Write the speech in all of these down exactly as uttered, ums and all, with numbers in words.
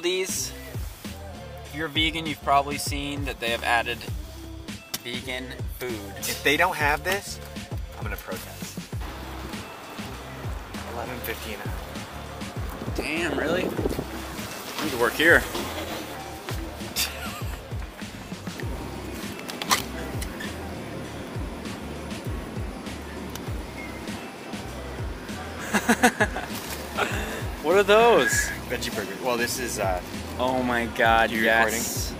Aldi's, if you're vegan, you've probably seen that they have added vegan food. If they don't have this, I'm gonna protest. eleven fifty an hour. Damn, really? I need to work here. What are those? Veggie burgers. Well, this is. Uh, oh my God! You yes.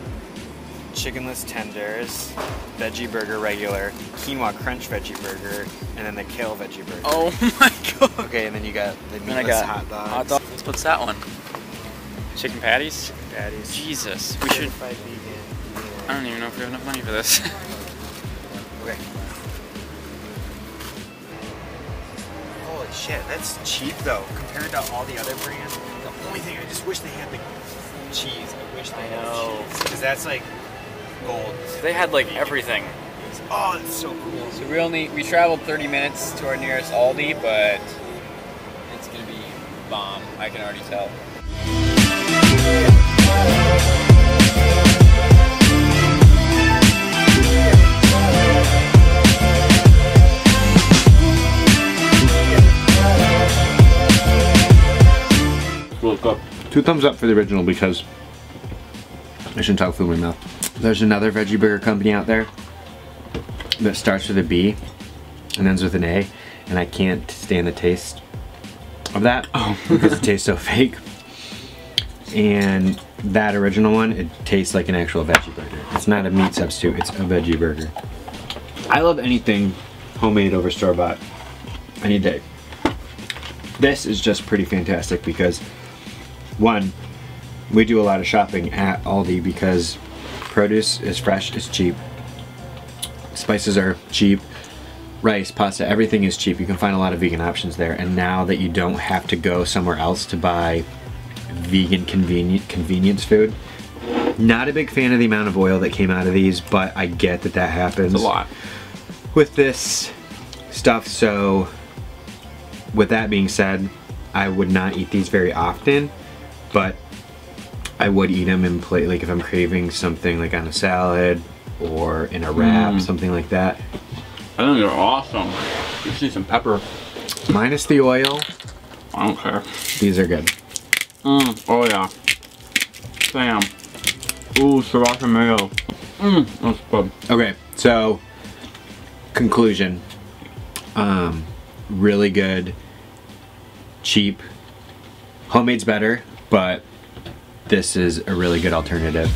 Recording? Chickenless tenders, veggie burger regular, quinoa crunch veggie burger, and then the kale veggie burger. Oh my God! Okay, and then you got the meatless got hot dogs. Hot dogs. What's that one? Chicken patties. Chicken patties. Jesus, we should. Vegan. I don't even know if we have enough money for this. Okay. Shit, that's cheap though, compared to all the other brands. The only thing, I just wish they had the cheese. I wish they had the cheese. Because that's like gold. So they had like everything. Oh, that's so cool. So we only, we traveled thirty minutes to our nearest Aldi, but it's gonna be bomb. I can already tell. Two thumbs up for the original because I shouldn't talk food in my mouth. There's another veggie burger company out there that starts with a B and ends with an A, and I can't stand the taste of that oh. because it tastes so fake. And that original one, it tastes like an actual veggie burger. It's not a meat substitute, it's a veggie burger. I love anything homemade over store-bought any day. This is just pretty fantastic because one, we do a lot of shopping at Aldi because produce is fresh, it's cheap. Spices are cheap. Rice, pasta, everything is cheap. You can find a lot of vegan options there. And now that you don't have to go somewhere else to buy vegan convenient convenience food. Not a big fan of the amount of oil that came out of these, but I get that that happens. It's a lot. With this stuff, so with that being said, I would not eat these very often. But I would eat them in plate, like if I'm craving something like on a salad or in a wrap, mm. something like that. I think they're awesome. You see some pepper. Minus the oil. I don't care. These are good. Mm. Oh yeah. Bam. Ooh, sriracha mayo. Mmm, that's good. Okay, so conclusion. Um, really good, cheap, homemade's better. But this is a really good alternative.